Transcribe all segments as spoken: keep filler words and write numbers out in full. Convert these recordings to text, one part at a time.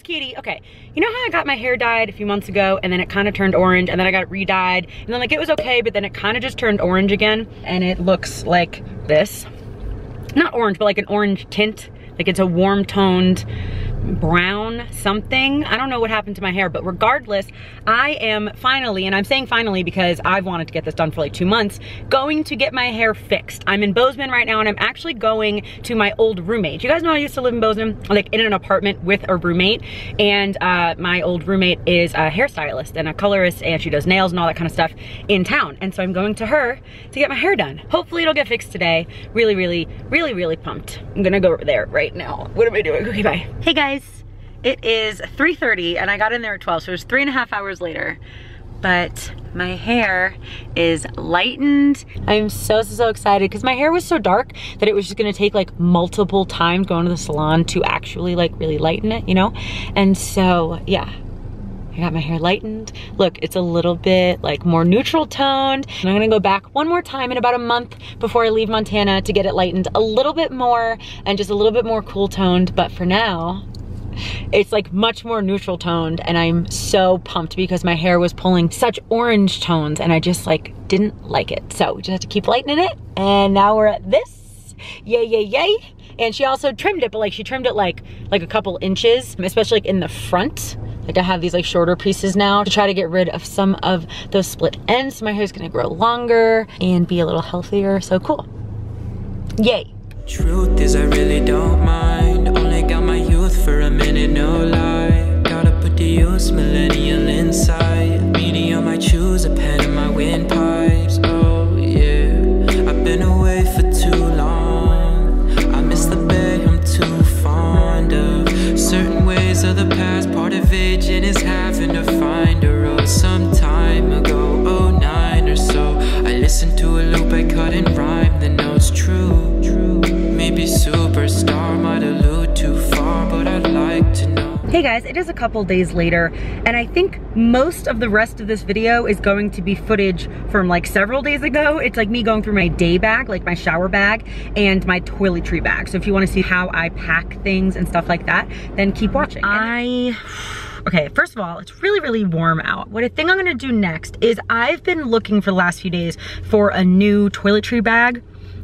is Katie. Okay, you know how I got my hair dyed a few months ago and then it kind of turned orange and then I got it re-dyed and then like it was okay, but then it kind of just turned orange again and it looks like this. Not orange, but like an orange tint. Like it's a warm toned brown something. I don't know what happened to my hair, but regardless, I am finally, and I'm saying finally because I've wanted to get this done for like two months, going to get my hair fixed. I'm in Bozeman right now and I'm actually going to my old roommate. You guys know I used to live in Bozeman, like in an apartment with a roommate, and uh, my old roommate is a hairstylist and a colorist and she does nails and all that kind of stuff in town. And so I'm going to her to get my hair done. Hopefully it'll get fixed today. Really, really, really, really pumped. I'm gonna go over there right now. What am I doing? Okay, bye. Hey guys. It is three thirty and I got in there at twelve, so it was three and a half hours later. But my hair is lightened. I'm so, so, so excited because my hair was so dark that it was just gonna take like multiple times going to the salon to actually like really lighten it, you know? And so, yeah. I got my hair lightened. Look, it's a little bit like more neutral toned. And I'm gonna go back one more time in about a month before I leave Montana to get it lightened a little bit more and just a little bit more cool toned. But for now, it's like much more neutral toned and I'm so pumped because my hair was pulling such orange tones and I just like didn't like it. So we just have to keep lightening it. And now we're at this. Yay, yay, yay. And she also trimmed it, but like she trimmed it like like a couple inches, especially like in the front. Like I have these like shorter pieces now to try to get rid of some of those split ends. So my hair's gonna grow longer and be a little healthier, so cool. Yay. Truth is I really don't mind. Only got my youth for a minute, no lie. Gotta put the youth millennial inside. Medium, I choose a pen in my windpipes. Oh yeah, I've been away for too long. I miss the bed, I'm too fond of certain ways of the past. Part of aging is having to find a road. Some time ago, oh nine or so, I listened to a loop, I cut and rhyme the notes. True, true. Maybe superstar might allude too far, but I'd like to know. Hey guys, it is a couple days later, and I think most of the rest of this video is going to be footage from like several days ago. It's like me going through my day bag, like my shower bag, and my toiletry bag. So if you wanna see how I pack things and stuff like that, then keep watching. I... Okay, first of all, it's really, really warm out. What I think I'm gonna do next is I've been looking for the last few days for a new toiletry bag,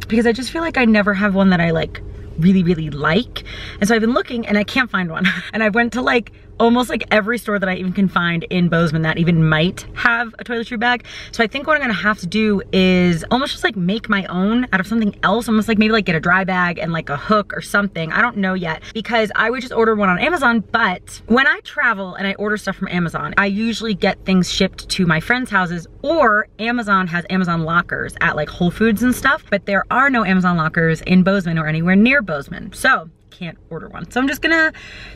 because I just feel like I never have one that I like really, really like. And so I've been looking and I can't find one. And I went to like almost like every store that I even can find in Bozeman that even might have a toiletry bag. So I think what I'm gonna have to do is almost just like make my own out of something else, almost like maybe like get a dry bag and like a hook or something. I don't know yet because I would just order one on Amazon, but when I travel and I order stuff from Amazon, I usually get things shipped to my friends' houses, or Amazon has Amazon lockers at like Whole Foods and stuff, but there are no Amazon lockers in Bozeman or anywhere near Bozeman. So can't order one. So I'm just gonna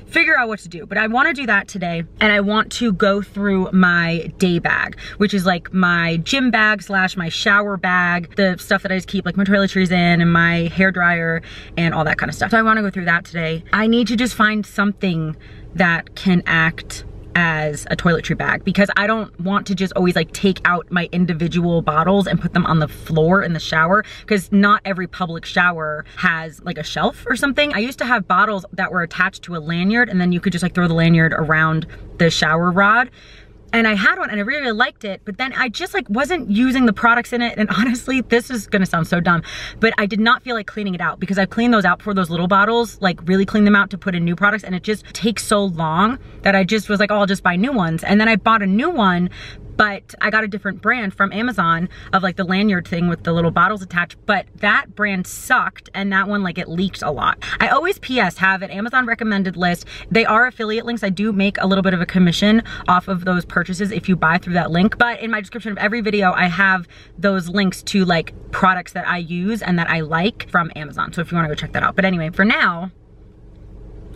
figure out what to do, but I wanna do that today. And I want to go through my day bag, which is like my gym bag slash my shower bag, the stuff that I just keep like my toiletries in and my hair dryer and all that kind of stuff. So I wanna go through that today. I need to just find something that can act as a toiletry bag because I don't want to just always like take out my individual bottles and put them on the floor in the shower, because not every public shower has like a shelf or something. I used to have bottles that were attached to a lanyard and then you could just like throw the lanyard around the shower rod. And I had one and I really, really liked it, but then I just like wasn't using the products in it. And honestly, this is gonna sound so dumb, but I did not feel like cleaning it out because I've cleaned those out for those little bottles, like really clean them out to put in new products. And it just takes so long that I just was like, oh, I'll just buy new ones. And then I bought a new one, but I got a different brand from Amazon of like the lanyard thing with the little bottles attached, but that brand sucked and that one, like it leaked a lot. I always P S have an Amazon recommended list. They are affiliate links. I do make a little bit of a commission off of those purchases if you buy through that link, but in my description of every video, I have those links to like products that I use and that I like from Amazon. So if you wanna go check that out. But anyway, for now,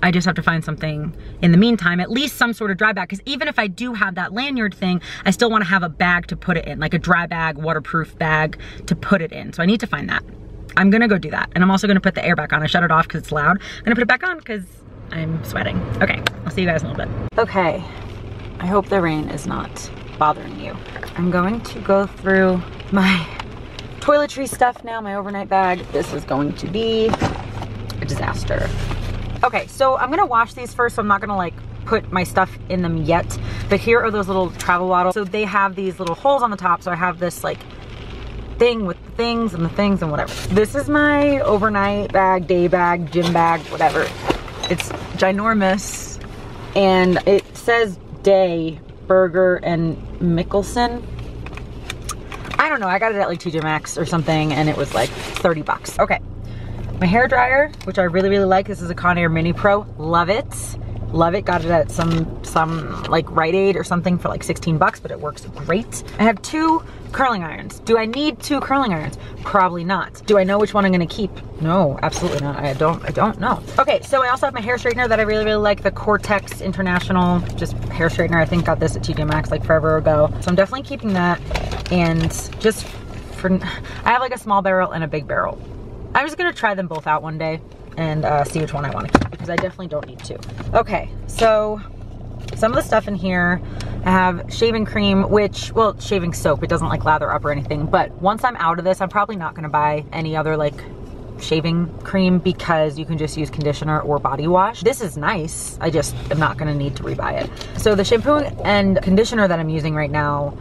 I just have to find something in the meantime, at least some sort of dry bag. Because even if I do have that lanyard thing, I still want to have a bag to put it in, like a dry bag, waterproof bag to put it in. So I need to find that. I'm going to go do that. And I'm also going to put the air back on. I shut it off because it's loud. I'm going to put it back on because I'm sweating. Okay, I'll see you guys in a little bit. Okay, I hope the rain is not bothering you. I'm going to go through my toiletry stuff now, my overnight bag. This is going to be a disaster. Okay, so I'm gonna wash these first, so I'm not gonna like put my stuff in them yet, but here are those little travel bottles. So they have these little holes on the top, so I have this like thing with the things and the things and whatever. This is my overnight bag, day bag, gym bag, whatever. It's ginormous, and it says Day, Burger, and Mickelson. I don't know, I got it at like T J Maxx or something, and it was like thirty bucks. Okay, my hair dryer, which I really, really like. This is a Conair Mini Pro, love it. Love it, got it at some some like Rite Aid or something for like sixteen bucks, but it works great. I have two curling irons. Do I need two curling irons? Probably not. Do I know which one I'm gonna keep? No, absolutely not, I don't, I don't know. Okay, so I also have my hair straightener that I really, really like, the Cortex International, just hair straightener. I think got this at T J Maxx like forever ago. So I'm definitely keeping that, and just for, I have like a small barrel and a big barrel. I'm just gonna try them both out one day and uh, see which one I wanna keep, because I definitely don't need two. Okay, so some of the stuff in here, I have shaving cream, which, well, shaving soap, it doesn't like lather up or anything, but once I'm out of this, I'm probably not gonna buy any other like shaving cream, because you can just use conditioner or body wash. This is nice, I just am not gonna need to rebuy it. So the shampoo and conditioner that I'm using right now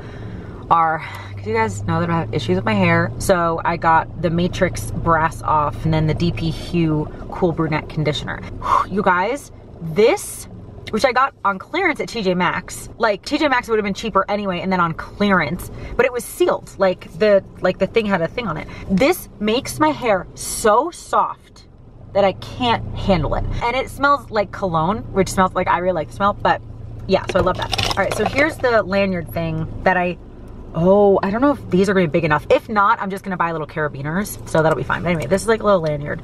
are, because you guys know that I have issues with my hair, so I got the Matrix Brass Off and then the D P Hue Cool Brunette Conditioner. You guys, this, which I got on clearance at T J Maxx, like T J Maxx would have been cheaper anyway, and then on clearance, but it was sealed, like the, like the thing had a thing on it. This makes my hair so soft that I can't handle it. And it smells like cologne, which smells like, I really like the smell, but yeah, so I love that. All right, so here's the lanyard thing that I, oh, I don't know if these are gonna be big enough. If not, I'm just gonna buy little carabiners, so that'll be fine. But anyway, this is like a little lanyard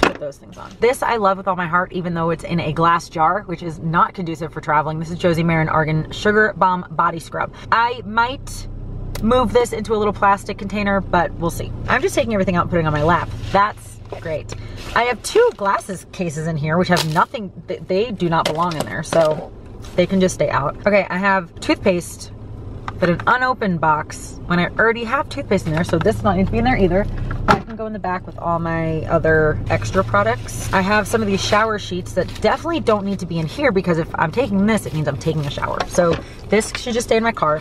to put those things on. This I love with all my heart, even though it's in a glass jar, which is not conducive for traveling. This is Josie Maran Argan Sugar Bomb Body Scrub. I might move this into a little plastic container, but we'll see. I'm just taking everything out and putting it on my lap. That's great. I have two glasses cases in here, which have nothing, they do not belong in there, so they can just stay out. Okay, I have toothpaste, but an unopened box when I already have toothpaste in there, so this does not need to be in there either. I can go in the back with all my other extra products. I have some of these shower sheets that definitely don't need to be in here, because if I'm taking this, it means I'm taking a shower. So this should just stay in my car.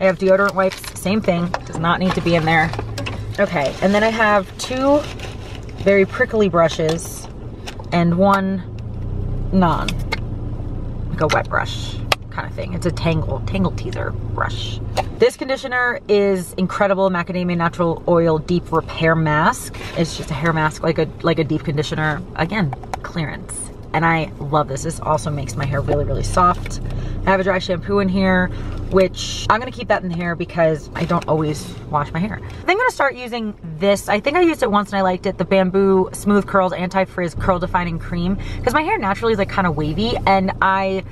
I have deodorant wipes, same thing, does not need to be in there. Okay, and then I have two very prickly brushes and one non, like a wet brush kind of thing. It's a Tangle, Tangle Teezer brush. This conditioner is incredible, Macadamia Natural Oil Deep Repair Mask. It's just a hair mask, like a like a deep conditioner. Again, clearance. And I love this. This also makes my hair really, really soft. I have a dry shampoo in here, which I'm gonna keep that in the hair because I don't always wash my hair. I think I'm gonna start using this. I think I used it once and I liked it, the Bamboo Smooth Curls Anti-Frizz Curl Defining Cream, because my hair naturally is like kind of wavy, and I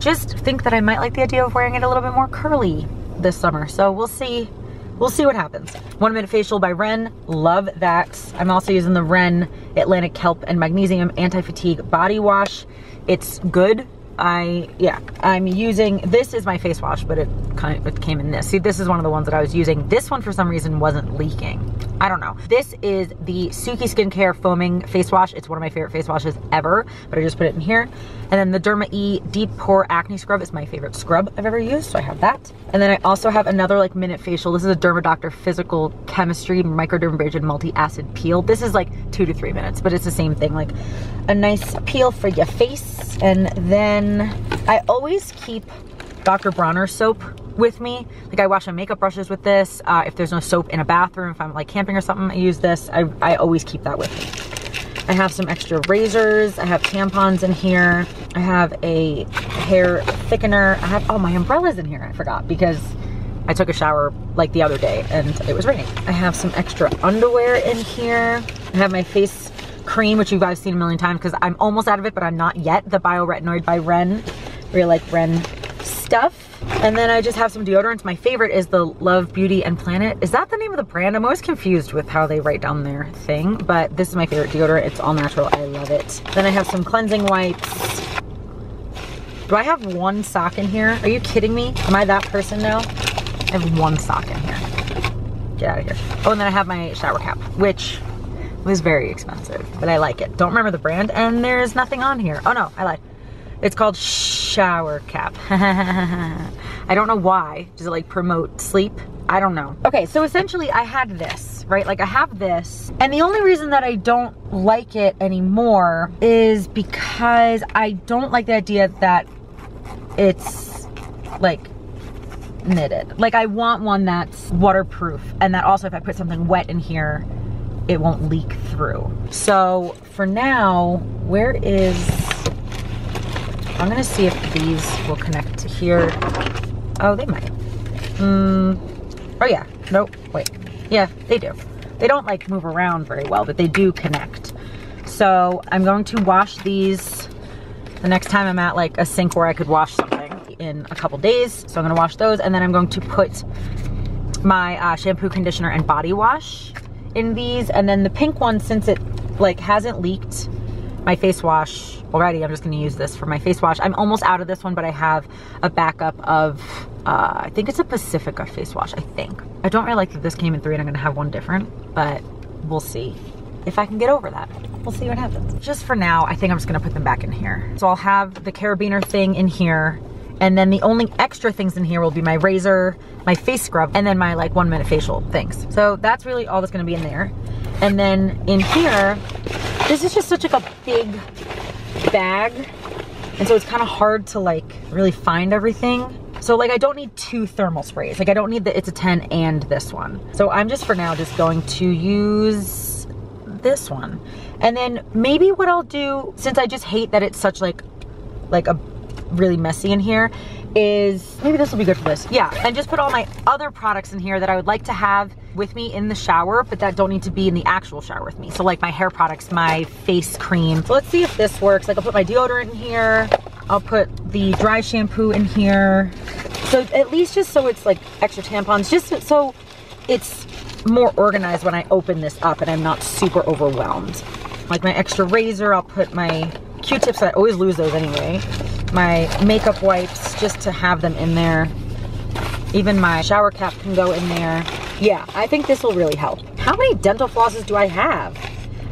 just think that I might like the idea of wearing it a little bit more curly this summer. So we'll see, we'll see what happens. One Minute Facial by Wren, love that. I'm also using the Wren Atlantic Kelp and Magnesium Anti-Fatigue Body Wash. It's good. I, yeah, I'm using, this is my face wash, but it kind of it came in this. See, this is one of the ones that I was using. This one for some reason wasn't leaking. I don't know. This is the Suki Skincare Foaming Face Wash. It's one of my favorite face washes ever, but I just put it in here. And then the Derma E Deep Pore Acne Scrub is my favorite scrub I've ever used, so I have that. And then I also have another like Minute Facial. This is a Dermadoctor Physical Chemistry Microdermabrasion Multi-Acid Peel. This is like two to three minutes, but it's the same thing, like a nice peel for your face. And then I always keep Doctor Bronner's soap with me. Like I wash my makeup brushes with this. Uh, if there's no soap in a bathroom, if I'm like camping or something, I use this. I, I always keep that with me. I have some extra razors. I have tampons in here. I have a hair thickener. I have, oh, my umbrella's in here. I forgot because I took a shower like the other day and it was raining. I have some extra underwear in here. I have my face cream, which you guys seen a million times because I'm almost out of it, but I'm not yet. The Bio Retinoid by Wren. I really like Wren stuff. And then I just have some deodorants. My favorite is the Love Beauty and Planet. Is that the name of the brand? I'm always confused with how they write down their thing, but this is my favorite deodorant. It's all natural, I love it. Then I have some cleansing wipes. Do I have one sock in here? Are you kidding me? Am I that person now? I have one sock in here. Get out of here. Oh, and then I have my shower cap, which It was very expensive, but I like it. Don't remember the brand, and there's nothing on here. Oh no, I lied. It's called Shower Cap. I don't know why. Does it like promote sleep? I don't know. Okay, so essentially I had this, right? Like I have this, and the only reason that I don't like it anymore is because I don't like the idea that it's like knitted. Like I want one that's waterproof, and that also if I put something wet in here, it won't leak through. So for now, where is, I'm gonna see if these will connect to here. Oh, they might. Mm. Oh yeah, nope, wait. Yeah, they do. They don't like move around very well, but they do connect. So I'm going to wash these the next time I'm at like a sink where I could wash something in a couple days. So I'm gonna wash those, and then I'm going to put my uh, shampoo, conditioner, and body wash in these. And then the pink one, since it like hasn't leaked my face wash already, I'm just gonna use this for my face wash. I'm almost out of this one, but I have a backup of, uh, I think it's a Pacifica face wash, I think. I don't really like that this came in three and I'm gonna have one different, but we'll see if I can get over that. We'll see what happens. Just for now, I think I'm just gonna put them back in here. So I'll have the carabiner thing in here, and then the only extra things in here will be my razor, my face scrub, and then my like one minute facial things. So that's really all that's gonna be in there. And then in here, this is just such like a big bag, and so it's kind of hard to like really find everything. So like I don't need two thermal sprays. Like I don't need the It's a ten and this one. So I'm just for now just going to use this one. And then maybe what I'll do, since I just hate that it's such like like a really messy in here, is maybe this will be good for this. Yeah, and just put all my other products in here that I would like to have with me in the shower, but that don't need to be in the actual shower with me. So like my hair products, my face cream. So let's see if this works. Like I'll put my deodorant in here. I'll put the dry shampoo in here. So at least just so it's like extra tampons, just so it's more organized when I open this up and I'm not super overwhelmed. Like my extra razor, I'll put my Q-tips, I always lose those anyway. My makeup wipes, just to have them in there. Even my shower cap can go in there. Yeah, I think this will really help. How many dental flosses do I have?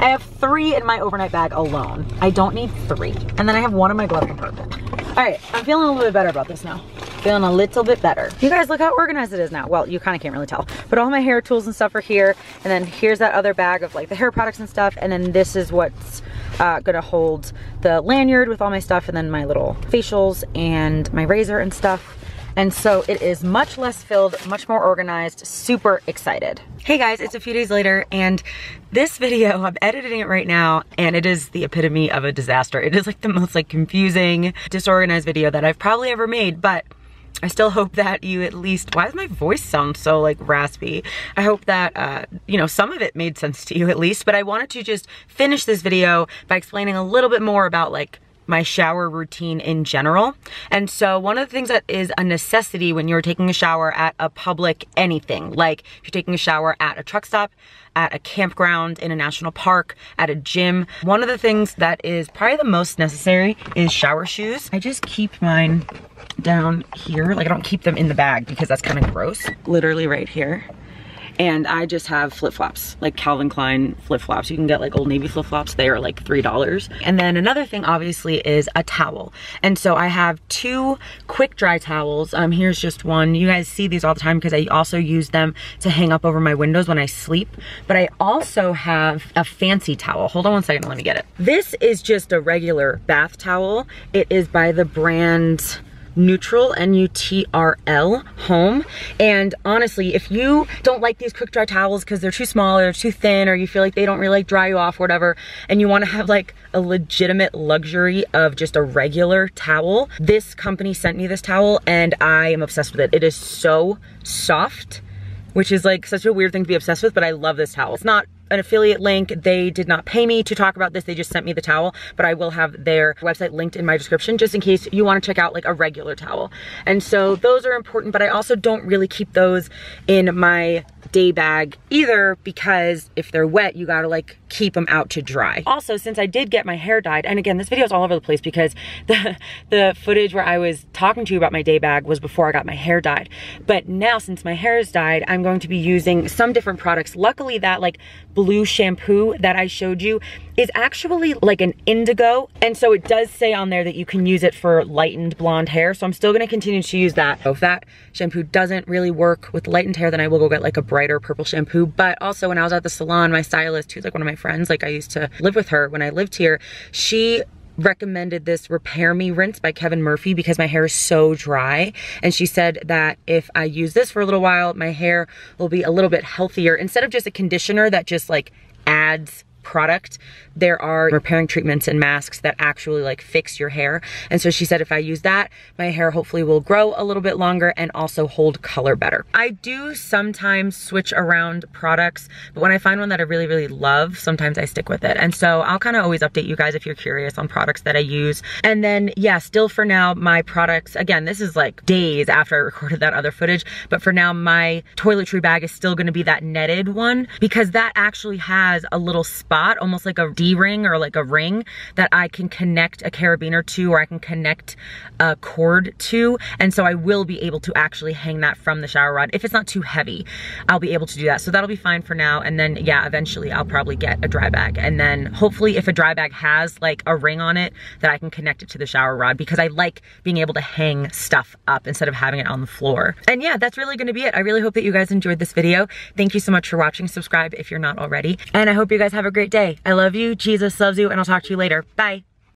I have three in my overnight bag alone. I don't need three. And then I have one in my glove compartment. All right, I'm feeling a little bit better about this now. Feeling a little bit better. You guys, look how organized it is now. Well, you kind of can't really tell, but all my hair tools and stuff are here. And then here's that other bag of like the hair products and stuff. And then this is what's uh, gonna hold the lanyard with all my stuff, and then my little facials and my razor and stuff. And so it is much less filled, much more organized, super excited. Hey guys, it's a few days later, and this video, I'm editing it right now, and it is the epitome of a disaster. It is like the most like confusing, disorganized video that I've probably ever made, but I still hope that you at least, why does my voice sound so like raspy? I hope that, uh, you know, some of it made sense to you at least, but I wanted to just finish this video by explaining a little bit more about like my shower routine in general. And so one of the things that is a necessity when you're taking a shower at a public anything, like if you're taking a shower at a truck stop, at a campground, in a national park, at a gym, one of the things that is probably the most necessary is shower shoes. I just keep mine down here. Like I don't keep them in the bag because that's kind of gross. Literally right here. And I just have flip-flops, like Calvin Klein flip-flops. You can get like Old Navy flip-flops. They are like three dollars. And then another thing obviously is a towel. And so I have two quick dry towels. Um, here's just one. You guys see these all the time because I also use them to hang up over my windows when I sleep. But I also have a fancy towel. Hold on one second, let me get it. This is just a regular bath towel. It is by the brand NUTRL, N U T R L, Home. And honestly, if you don't like these quick dry towels because they're too small or too thin, or you feel like they don't really like dry you off or whatever, and you want to have like a legitimate luxury of just a regular towel, this company sent me this towel and I am obsessed with it. It is so soft, which is like such a weird thing to be obsessed with, but I love this towel. It's not an affiliate link. They did not pay me to talk about this. They just sent me the towel, but I will have their website linked in my description just in case you want to check out like a regular towel. And so those are important, but I also don't really keep those in my day bag either, because if they're wet, you gotta like keep them out to dry. Also, since I did get my hair dyed, and again, this video is all over the place because the, the footage where I was talking to you about my day bag was before I got my hair dyed. But now, since my hair is dyed, I'm going to be using some different products. Luckily, that like blue shampoo that I showed you is actually like an indigo. And so it does say on there that you can use it for lightened blonde hair. So I'm still gonna continue to use that. If that shampoo doesn't really work with lightened hair, then I will go get like a brighter purple shampoo. But also, when I was at the salon, my stylist, who's like one of my friends, like I used to live with her when I lived here, she recommended this Repair Me Rinse by Kevin Murphy because my hair is so dry. And she said that if I use this for a little while, my hair will be a little bit healthier. Instead of just a conditioner that just like adds product, there are repairing treatments and masks that actually like fix your hair. And so she said if I use that, my hair hopefully will grow a little bit longer and also hold color better. I do sometimes switch around products, but when I find one that I really, really love, sometimes I stick with it. And so I'll kind of always update you guys if you're curious on products that I use. And then yeah, still for now, my products, again, this is like days after I recorded that other footage, but for now, my toiletry bag is still gonna be that netted one because that actually has a little spot Spot, almost like a D-ring or like a ring that I can connect a carabiner to, or I can connect a cord to, and so I will be able to actually hang that from the shower rod. If it's not too heavy, I'll be able to do that, so that'll be fine for now. And then yeah, eventually I'll probably get a dry bag, and then hopefully if a dry bag has like a ring on it, that I can connect it to the shower rod, because I like being able to hang stuff up instead of having it on the floor. And yeah, that's really gonna be it. I really hope that you guys enjoyed this video. Thank you so much for watching. Subscribe if you're not already, and I hope you guys have a great day. I love you, Jesus loves you, and I'll talk to you later. Bye.